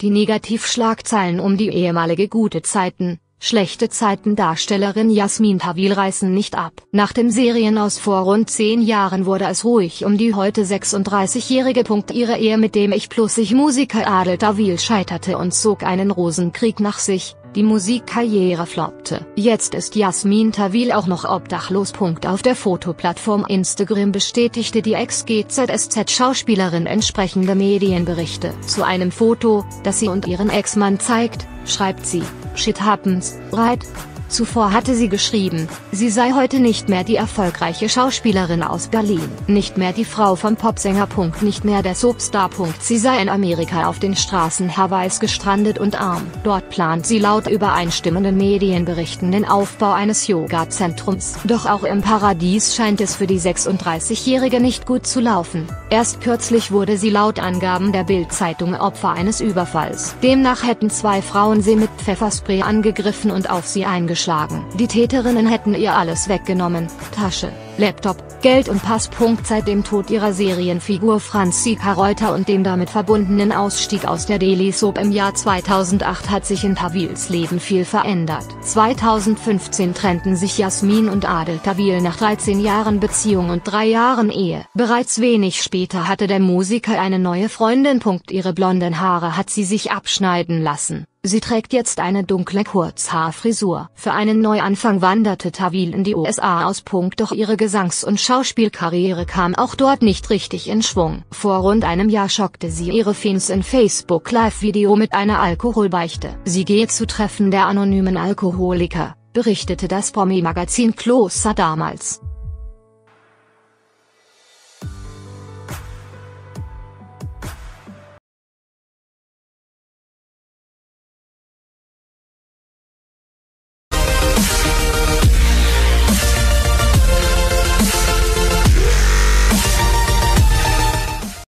Die Negativschlagzeilen um die ehemalige gute Zeiten, schlechte Zeiten Darstellerin Jasmin Tawil reißen nicht ab. Nach dem Serienaus vor rund 10 Jahren wurde es ruhig um die heute 36-jährige. Ihre Ehe mit dem Ich+Ich Musiker Adel Tawil scheiterte und zog einen Rosenkrieg nach sich, die Musikkarriere floppte. Jetzt ist Jasmin Tawil auch noch obdachlos. Auf der Fotoplattform Instagram bestätigte die Ex-GZSZ-Schauspielerin entsprechende Medienberichte. Zu einem Foto, das sie und ihren Ex-Mann zeigt, schreibt sie, "Shit happens, right?" Zuvor hatte sie geschrieben, sie sei heute nicht mehr die erfolgreiche Schauspielerin aus Berlin, nicht mehr die Frau vom Popsänger. Nicht mehr der Soapstar. Sie sei in Amerika auf den Straßen Hawaiis gestrandet und arm. Dort plant sie laut übereinstimmenden Medienberichten den Aufbau eines Yoga-Zentrums. Doch auch im Paradies scheint es für die 36-Jährige nicht gut zu laufen. Erst kürzlich wurde sie laut Angaben der Bild-Zeitung Opfer eines Überfalls. Demnach hätten 2 Frauen sie mit Pfefferspray angegriffen und auf sie eingeschlagen. Die Täterinnen hätten ihr alles weggenommen, Tasche, Laptop, Geld und Pass. Seit dem Tod ihrer Serienfigur Franzika Reuter und dem damit verbundenen Ausstieg aus der Daily Soap im Jahr 2008 hat sich in Tawils Leben viel verändert. 2015 trennten sich Jasmin und Adel Tawil nach 13 Jahren Beziehung und 3 Jahren Ehe. Bereits wenig später hatte der Musiker eine neue Freundin. Ihre blonden Haare hat sie sich abschneiden lassen. Sie trägt jetzt eine dunkle Kurzhaarfrisur. Für einen Neuanfang wanderte Tawil in die USA aus. Doch ihre Gesangs- und Schauspielkarriere kam auch dort nicht richtig in Schwung. Vor rund einem Jahr schockte sie ihre Fans in Facebook-Live-Video mit einer Alkoholbeichte. Sie gehe zu Treffen der anonymen Alkoholiker, berichtete das Promi-Magazin Closer damals.